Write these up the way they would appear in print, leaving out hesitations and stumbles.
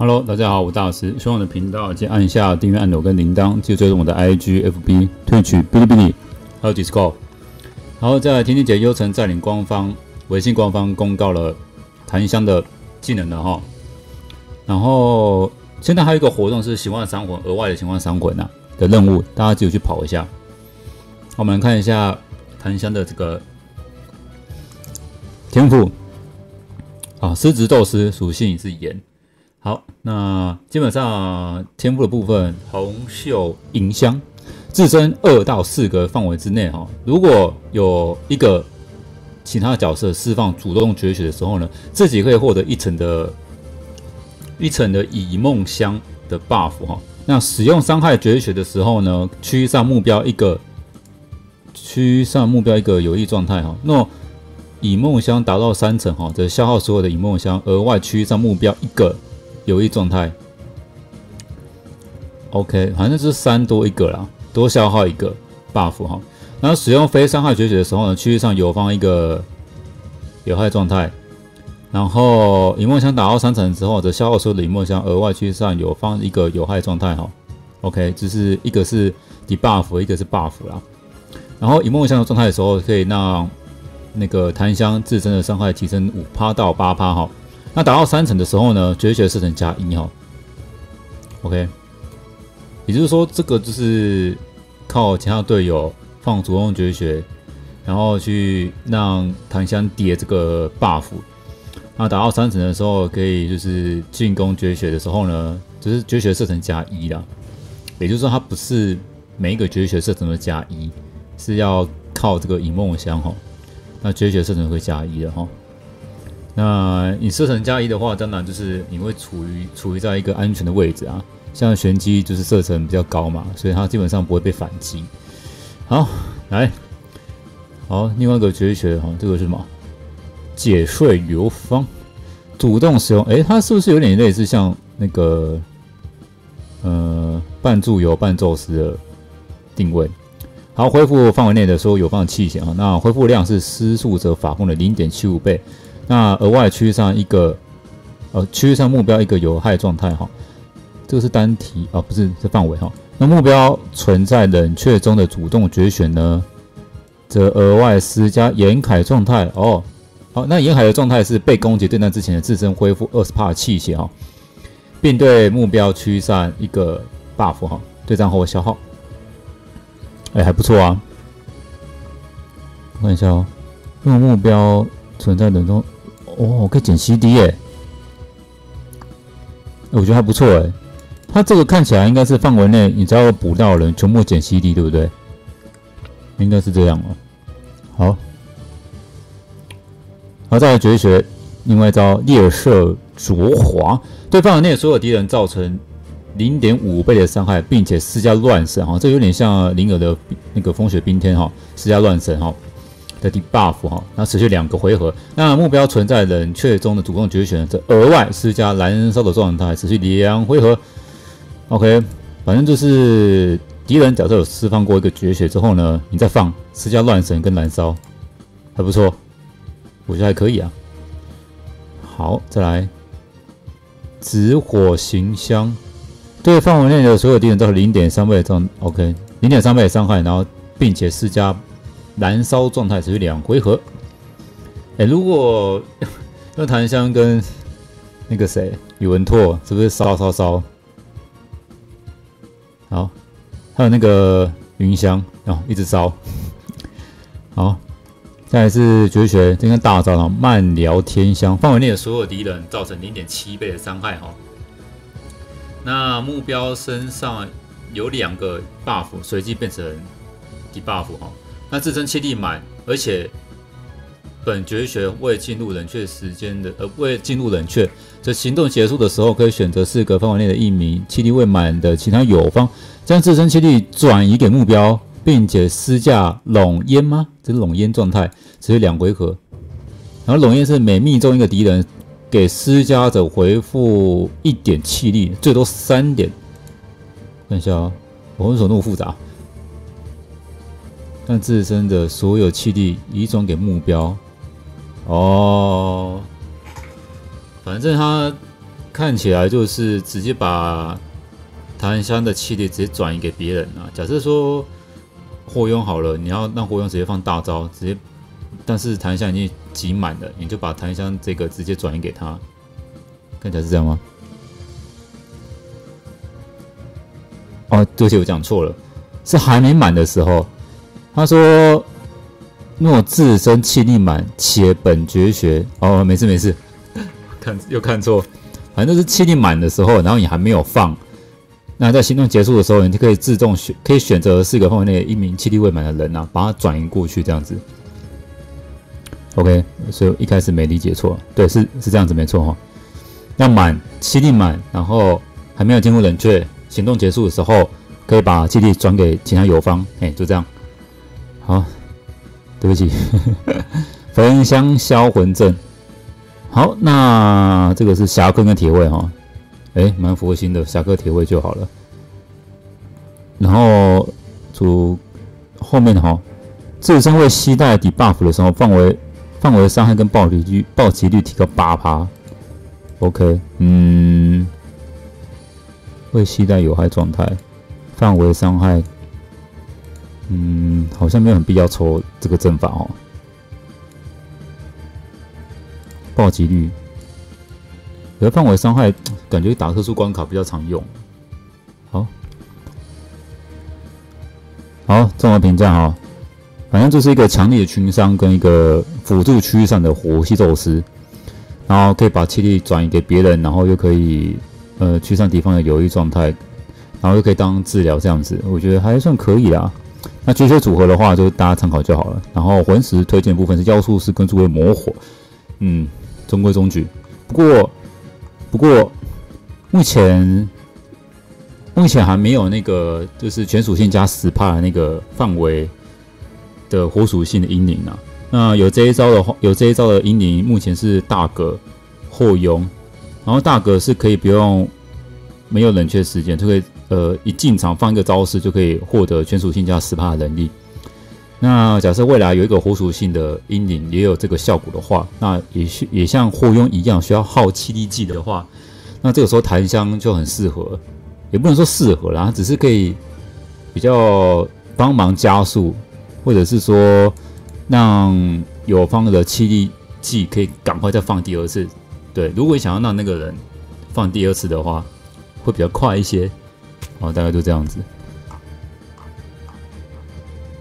Hello， 大家好，我是大老师。喜欢我的频道，记得按下订阅按钮跟铃铛，记得追踪我的 IG、FB、Twitch、哔哩哔哩，还有 Discord。然后再来，天地姐优诚在领官方、微信官方公告了檀香的技能了哈。然后现在还有一个活动是喜欢闪魂，额外的喜欢闪魂啊的任务，大家自己去跑一下。我们来看一下檀香的这个天赋啊，狮子斗师属性是炎。好，那基本上天赋的部分，红袖银香，自身2到4个范围之内哈。如果有一个其他角色释放主动绝学的时候呢，自己可以获得一层的以梦香的 buff 哈。那使用伤害绝学的时候呢，区域上目标一个有利状态哈。那以梦香达到3层哈，则消耗所有的以梦香，额外区域上目标1个。有益状态 ，OK， 反正就是3多1个啦，多消耗1个 buff 哈。然后使用非伤害绝学的时候呢，区域上有放一个有害状态。然后以梦香打到3层之后，则消耗所有的以梦香，额外区域上有放一个有害状态哈。OK， 就是一个是 debuff， 一个是 buff 啦。然后以梦香的状态的时候，可以让那个檀香自身的伤害提升5%到8%哈。那打到3层的时候呢，绝学4层加1哈 ，OK， 也就是说这个就是靠其他队友放主动绝学，然后去让檀香叠这个 buff。那打到3层的时候，可以就是进攻绝学的时候呢，就是绝学4层加1啦。也就是说，它不是每一个绝学4层都加1，是要靠这个以梦香哈。那绝学4层会加1的哈。那你射程加1的话，当然就是你会处于在一个安全的位置啊。像玄机就是射程比较高嘛，所以它基本上不会被反击。好，来，好，另外一个绝学哈，这个是什么？解睡流芳，主动使用。哎，它是不是有点类似像那个半助游半宙斯的定位？好，恢复范围内的所有有放器械啊。那恢复量是施术者法控的0.75倍。那额外区域上一个，区域上目标一个有害状态哈，这个是单体啊，不是这范围哈。那目标存在冷却中的主动绝选呢，则额外施加岩凯状态哦。好，那岩凯的状态是被攻击对战之前的自身恢复20%气血哈，并对目标区域上一个 buff 哈，对战后消耗。哎，还不错啊。我看一下哦，这个目标存在冷中。哦，可以减 CD 耶，我觉得还不错哎。它这个看起来应该是范围内，你只要补到人，全部减 CD， 对不对？应该是这样哦。好，好，再来绝学，另外一招烈射灼华，对范围内所有敌人造成0.5倍的伤害，并且施加乱神哈，这有点像灵儿的那个风雪冰天哈，施加乱神哈。的 debuff 哈，那持续2个回合。那目标存在冷却中的主动绝选，则额外施加燃烧的状态，持续2回合。OK， 反正就是敌人假设有释放过一个绝学之后呢，你再放施加乱神跟燃烧，还不错，我觉得还可以啊。好，再来，紫火行香，对范围内的所有敌人造成0.3倍的伤 ，OK， 0.3倍的伤害，然后并且施加。燃烧状态持续2回合。哎，如果用檀香跟那个谁宇文拓，是不是烧？好，还有那个云香哦，一直烧。好，再来是绝学，这跟大招了，慢燎天香，范围内的所有敌人造成0.7倍的伤害哈。那目标身上有2个 buff， 随机变成 debuff 哈。那自身7力满，而且本绝学未进入冷却时间的，未进入冷却，这行动结束的时候，可以选择4个范围内的1名7力未满的其他友方，将自身7力转移给目标，并且施加笼烟吗？这是笼烟状态，只有2回合。然后笼烟是每命中一个敌人，给施加者回复1点气力，最多3点。看一下啊，我为什么那么复杂？让自身的所有气力移转给目标，哦，反正它看起来就是直接把檀香山的气力直接转移给别人啊。假设说霍雍好了，你要让霍雍直接放大招，直接，但是檀香已经挤满了，你就把檀香这个直接转移给他。看起来是这样吗？哦，对不起，我讲错了，是还没满的时候，他说。 若自身气力满，且本绝学哦，没事没事，又看错，反正是气力满的时候，然后你还没有放，那在行动结束的时候，你就可以自动选，可以选择4个范围内1名气力未满的人啊，把它转移过去这样子。OK， 所以我一开始没理解错，对，是这样子没错哈。要满气力满，然后还没有进入冷却，行动结束的时候，可以把气力转给其他友方，哎，就这样，好。 对不起，焚香销魂阵。好，那这个是侠客跟铁卫哈，哎，蛮佛心的，侠客铁卫就好了。然后主后面哈，自身会携带 debuff 的时候，范围伤害跟暴击率提高8%。OK， 嗯，会携带有害状态，范围伤害。 嗯，好像没有很必要抽这个阵法哦。暴击率，而范围伤害感觉打特殊关卡比较常用。好，综合评价哈，反正就是一个强力的群伤跟一个辅助区域上的火系宙斯，然后可以把气力转移给别人，然后又可以驱散敌方的有利状态，然后又可以当治疗这样子，我觉得还算可以啦。 那绝学组合的话，就大家参考就好了。然后魂石推荐的部分是妖术师跟诸位魔火，嗯，中规中矩。不过目前还没有那个就是全属性加10%的那个范围的火属性的英灵啊。那有这一招的英灵，目前是大格霍雍，然后大格是可以不用没有冷却时间就可以。 一进场放一个招式就可以获得全属性加10%的能力。那假设未来有一个火属性的英灵也有这个效果的话，那也像霍雍一样需要耗气力技的话，那这个时候檀香就很适合，也不能说适合啦，只是可以比较帮忙加速，或者是说让友方的气力技可以赶快再放第2次。对，如果你想要让那个人放第2次的话，会比较快一些。 好，大概就这样子。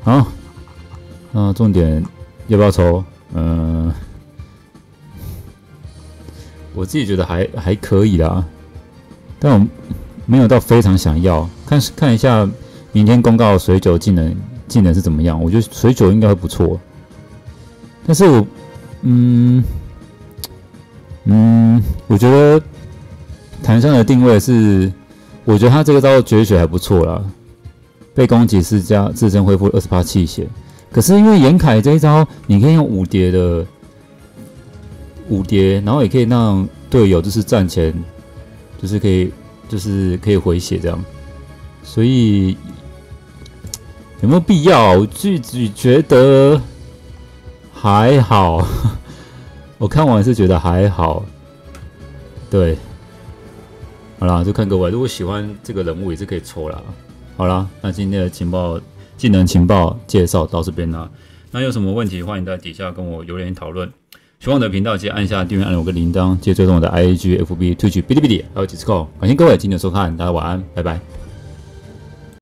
好，那重点要不要抽？我自己觉得还可以啦，但我没有到非常想要。看一下明天公告水酒技能是怎么样，我觉得水酒应该会不错。但是我，我觉得檀香的定位是。 我觉得他这个招绝学还不错啦，被攻击是加自身恢复20%气血，可是因为严凯这一招，你可以用5叠，然后也可以让队友就是战前就是可以回血这样，所以有没有必要？我自己觉得还好，我看完是觉得还好，对。 好啦，就看各位。如果喜欢这个人物，也是可以抽啦。好啦，那今天的技能情报介绍到这边啦。那有什么问题，欢迎在底下跟我留言讨论。喜欢我的频道，记得按下订阅按钮跟铃铛，记得追踪我的 IG、FB、Twitch、哔哩哔哩，还有Discord。感谢各位今天的收看，大家晚安，拜拜。